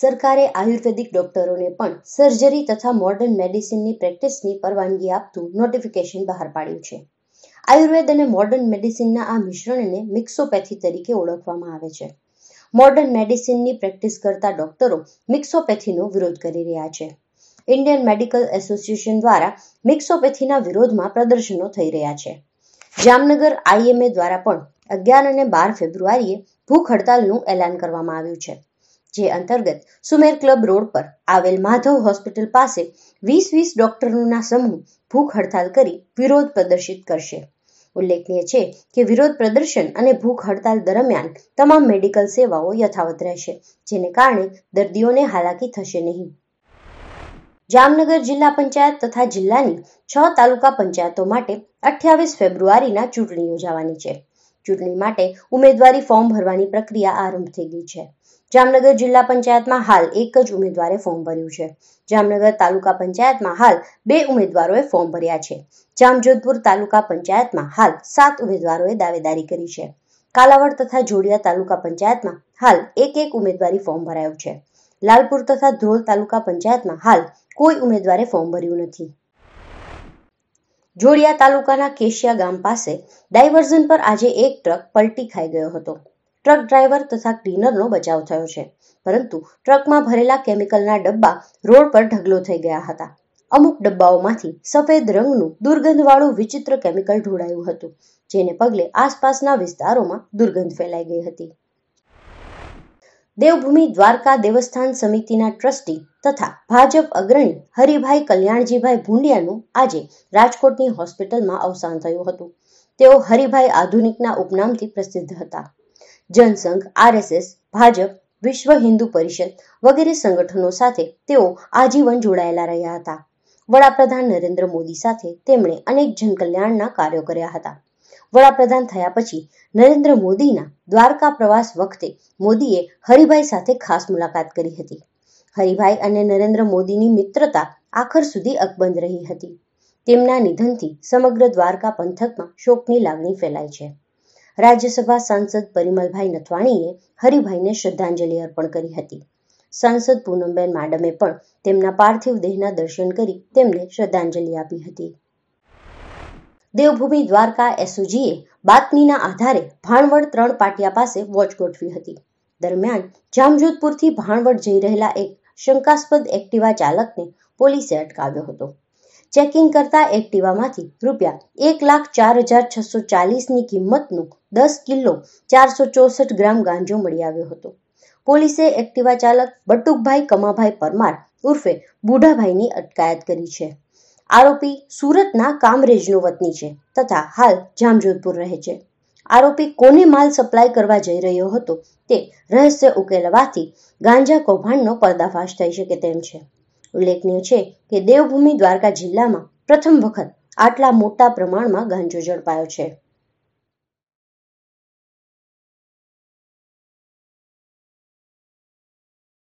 સરકારે આયુર્વેદિક ડોક્ટરોને પણ સર્જરી તથા મોડર્ન મેડિસિનની પ્રેક્ટિસની પરવાનગી આપતું નોટિફિકેશન બહાર પાડ્યું છે. આયુર્વેદ અને મોડર્ન મેડિસિનના આ મિશ્રણને મિક્સોપેથી તરીકે ઓળખવામાં આવે છે. મોડર્ન મેડિસિનની પ્રેક્ટિસ કરતા ડોક્ટરો મિક્સોપેથીનો વિરોધ કરી રહ્યા છે. ઇન્ડિયન મેડિકલ એસોસિએશન દ્વારા મિક્સોપેથીના વિરોધમાં પ્રદર્શનો થઈ રહ્યા છે. જામનગર IMA દ્વારા પણ 11 અને 12 ફેબ્રુઆરીએ ભૂખ હડતાલનું એલાન કરવામાં આવ્યું છે, જે અંતર્ગત સુમેર ક્લબ રોડ પર આવેલ માધવ હોસ્પિટલ પાસે 20-20 ડોક્ટરોના સમૂહ ભૂખ હડતાલ કરી વિરોધ પ્રદર્શિત કરશે. ઉલ્લેખનીય છે કે વિરોધ પ્રદર્શન અને ભૂખ હડતાલ દરમિયાન તમામ મેડિકલ સેવાઓ યથાવત રહેશે, જેને કારણે દર્દીઓને હાલાકી થશે નહીં. જામનગર જિલ્લા પંચાયત તથા જિલ્લાની 6 તાલુકા પંચાયતો માટે 28 ફેબ્રુઆરીના ચૂંટણી યોજાવાની છે. ચૂંટણી માટે ઉમેદવારી ફોર્મ ભરવાની પ્રક્રિયા આરંભ થઈ ગઈ છે. જામનગર જિલ્લા પંચાયતમાં હાલ 1 જ ઉમેદવારે ફોર્મ ભર્યું છે. જામનગર તાલુકા પંચાયતમાં હાલ 2 ઉમેદવારોએ ફોર્મ ભર્યા છે. જામજોધપુર તાલુકા પંચાયતમાં હાલ 7 ઉમેદવારોએ દાવેદારી કરી છે. કાલાવડ તથા જોડિયા તાલુકા પંચાયતમાં હાલ 1-1 ઉમેદવારી ફોર્મ ભરાયું છે. લાલપુર તથા ધ્રોલ તાલુકા પંચાયતમાં હાલ કોઈ ઉમેદવારે ફોર્મ ભર્યું નથી. જોડિયા તાલુકાના કેશિયા ગામ પાસે ડાયવર્ઝન પર આજે એક ટ્રક પલટી ખાઈ ગયો હતો. ટ્રક ડ્રાઈવર તથા ક્લીનરનો બચાવ થયો છે, પરંતુ ટ્રકમાં ભરેલા કેમિકલના ડબ્બા રોડ પર ઢગલો થઈ ગયા હતા. અમુક ડબ્બાઓમાંથી સફેદ રંગનું દુર્ગંધવાળું વિચિત્ર કેમિકલ ઢોળાયું હતું, જેને પગલે આસપાસના વિસ્તારોમાં દુર્ગંધ ફેલાઈ ગઈ હતી. દેવભૂમિ દ્વારકા દેવસ્થાન સમિતિના ટ્રસ્ટી તથા ભાજપ અગ્રણી હરિભાઈ કલ્યાણજીભાઈ ભૂંડિયાનું આજે રાજકોટની હોસ્પિટલમાં અવસાન થયું હતું. તેઓ હરિભાઈ આધુનિકના ઉપનામથી પ્રસિદ્ધ હતા. જનસંઘ, RSS, ભાજપ, વિશ્વ હિન્દુ પરિષદ વગેરે સંગઠનો સાથે તેઓ આજીવન જોડાયેલા રહ્યા હતા. વડાપ્રધાન નરેન્દ્ર મોદી સાથે તેમણે અનેક જનકલ્યાણના કાર્યો કર્યા હતા. વડાપ્રધાન થયા પછી નરેન્દ્ર મોદીના દ્વારકા પ્રવાસ વખતે મોદીએ હરિભાઈ સાથે ખાસ મુલાકાત કરી હતી. હરિભાઈ અને નરેન્દ્ર મોદીની મિત્રતા આખર સુધી અકબંધ રહી હતી. તેમના નિધનથી સમગ્ર દ્વારકા પંથકમાં શોકની લાગણી ફેલાઈ છે. રાજ્યસભા સાંસદ પરિમલભાઈ નથવાણીએ હરિભાઈને શ્રદ્ધાંજલિ અર્પણ કરી હતી. સાંસદ પૂનમબેન મેડમે પણ તેમના પાર્થિવ દેહના દર્શન કરી તેમને શ્રદ્ધાંજલિ આપી હતી. દેવભૂમિ દ્વારકા SOGએ બાતમીના આધારે ભાણવડ 3 પાટિયા પાસે વોચ ગોઠવી હતી. દરમિયાન જામજોધપુરથી ભાણવડ જઈ રહેલા એક શંકાસ્પદ એક્ટિવા ચાલકને પોલીસે અટકાવ્યો હતો. ચેકિંગ કરતા એક્ટિવામાંથી ₹1,04,640ની કિંમતનું 10 કિલો 464 ગ્રામ ગાંજો મળી આવ્યો હતો. પોલીસે એક્ટિવા ચાલક બટુકભાઈ કમાભાઈ પરમાર ઉર્ફે બુઢાભાઈની અટકાયત કરી છે. આરોપી સુરતના કામરેજનો વતની છે તથા હાલ જામજોધપુર રહે છે. આરોપી કોને માલ સપ્લાય કરવા જઈ રહ્યો હતો તે રહસ્ય ઉકેલવાથી ગાંજા કૌભાંડનો પર્દાફાશ થઈ શકે તેમ છે. ઉલ્લેખનીય છે કે દેવભૂમિ દ્વારકા જિલ્લામાં પ્રથમ વખત આટલા મોટા પ્રમાણમાં ગાંજો ઝડપાયો છે.